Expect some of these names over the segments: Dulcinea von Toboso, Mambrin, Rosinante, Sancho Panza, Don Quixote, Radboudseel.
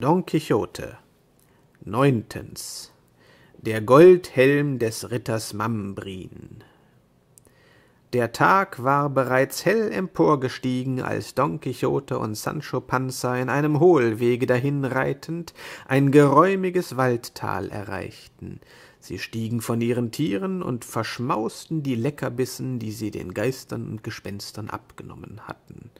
Don Quixote. 9. Der Goldhelm des Ritters Mambrin. Der Tag war bereits hell emporgestiegen, als Don Quixote und Sancho Panza in einem Hohlwege dahinreitend ein geräumiges Waldtal erreichten. Sie stiegen von ihren Tieren und verschmausten die Leckerbissen, die sie den Geistern und Gespenstern abgenommen hatten.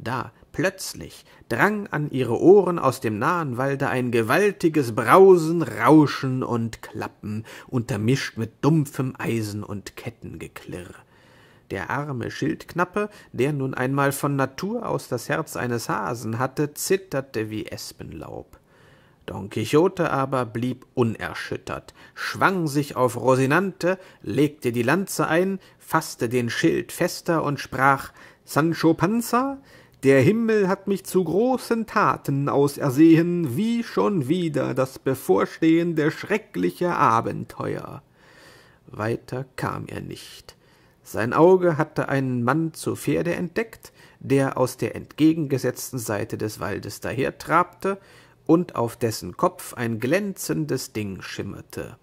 Da plötzlich drang an ihre Ohren aus dem nahen Walde ein gewaltiges Brausen, Rauschen und Klappen, untermischt mit dumpfem Eisen- und Kettengeklirr. Der arme Schildknappe, der nun einmal von Natur aus das Herz eines Hasen hatte, zitterte wie Espenlaub. Don Quixote aber blieb unerschüttert, schwang sich auf Rosinante, legte die Lanze ein, faßte den Schild fester und sprach: »Sancho Panza, der Himmel hat mich zu großen Taten ausersehen, wie schon wieder das bevorstehende schreckliche Abenteuer.« Weiter kam er nicht. Sein Auge hatte einen Mann zu Pferde entdeckt, der aus der entgegengesetzten Seite des Waldes dahertrabte und auf dessen Kopf ein glänzendes Ding schimmerte.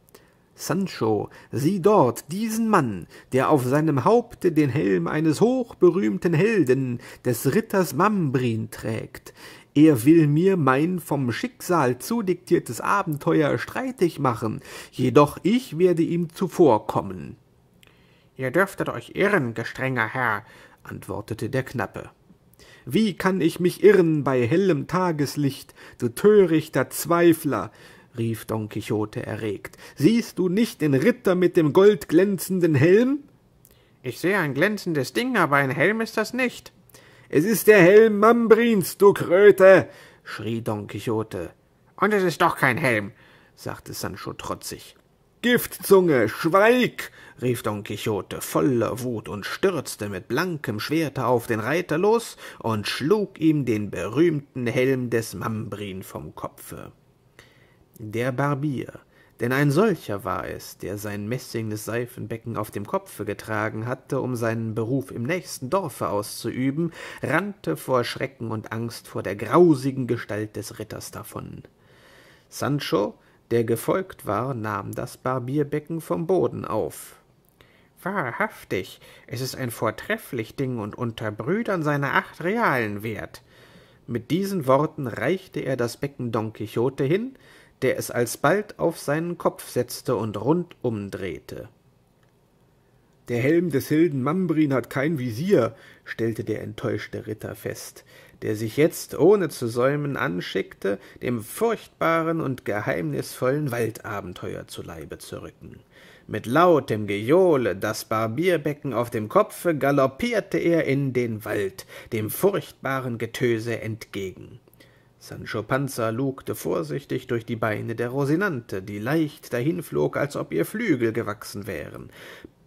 »Sancho, sieh dort diesen Mann, der auf seinem Haupte den Helm eines hochberühmten Helden, des Ritters Mambrin, trägt. Er will mir mein vom Schicksal zudiktiertes Abenteuer streitig machen, jedoch ich werde ihm zuvorkommen.« »Ihr dürftet euch irren, gestrenger Herr«, antwortete der Knappe. »Wie kann ich mich irren bei hellem Tageslicht, du törichter Zweifler«, rief Don Quixote erregt. »Siehst du nicht den Ritter mit dem goldglänzenden Helm?« »Ich sehe ein glänzendes Ding, aber ein Helm ist das nicht.« »Es ist der Helm Mambrins, du Kröte«, schrie Don Quixote. »Und es ist doch kein Helm«, sagte Sancho trotzig. »Giftzunge, schweig«, rief Don Quixote voller Wut und stürzte mit blankem Schwerte auf den Reiter los und schlug ihm den berühmten Helm des Mambrin vom Kopfe. Der Barbier, denn ein solcher war es, der sein messinges Seifenbecken auf dem Kopfe getragen hatte, um seinen Beruf im nächsten Dorfe auszuüben, rannte vor Schrecken und Angst vor der grausigen Gestalt des Ritters davon. Sancho, der gefolgt war, nahm das Barbierbecken vom Boden auf. »Wahrhaftig, es ist ein vortrefflich Ding und unter Brüdern seine 8 Realen wert.« Mit diesen Worten reichte er das Becken Don Quixote hin, der es alsbald auf seinen Kopf setzte und rund umdrehte. »Der Helm des Helden Mambrin hat kein Visier«, stellte der enttäuschte Ritter fest, der sich jetzt ohne zu säumen anschickte, dem furchtbaren und geheimnisvollen Waldabenteuer zu Leibe zu rücken. Mit lautem Gejohle, das Barbierbecken auf dem Kopfe, galoppierte er in den Wald, dem furchtbaren Getöse entgegen. Sancho Panza lugte vorsichtig durch die Beine der Rosinante, die leicht dahinflog, als ob ihr Flügel gewachsen wären.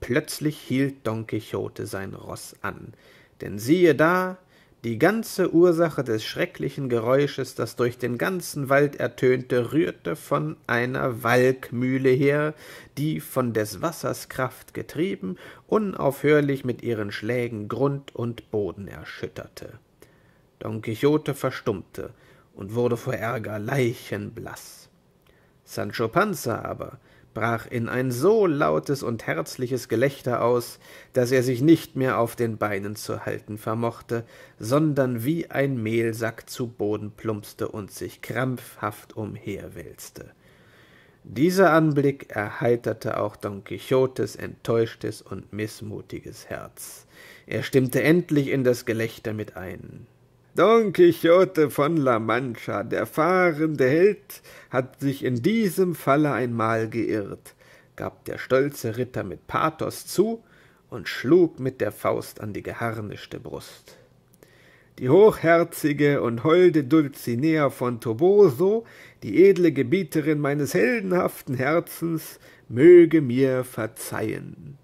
Plötzlich hielt Don Quixote sein Ross an, denn siehe da, die ganze Ursache des schrecklichen Geräusches, das durch den ganzen Wald ertönte, rührte von einer Walkmühle her, die, von des Wassers Kraft getrieben, unaufhörlich mit ihren Schlägen Grund und Boden erschütterte. Don Quixote verstummte und wurde vor Ärger leichenblaß. Sancho Panza aber brach in ein so lautes und herzliches Gelächter aus, dass er sich nicht mehr auf den Beinen zu halten vermochte, sondern wie ein Mehlsack zu Boden plumpste und sich krampfhaft umherwälzte. Dieser Anblick erheiterte auch Don Quixotes enttäuschtes und mißmutiges Herz. Er stimmte endlich in das Gelächter mit ein. »Don Quixote von La Mancha, der fahrende Held, hat sich in diesem Falle einmal geirrt«, gab der stolze Ritter mit Pathos zu und schlug mit der Faust an die geharnischte Brust. »Die hochherzige und holde Dulcinea von Toboso, die edle Gebieterin meines heldenhaften Herzens, möge mir verzeihen.«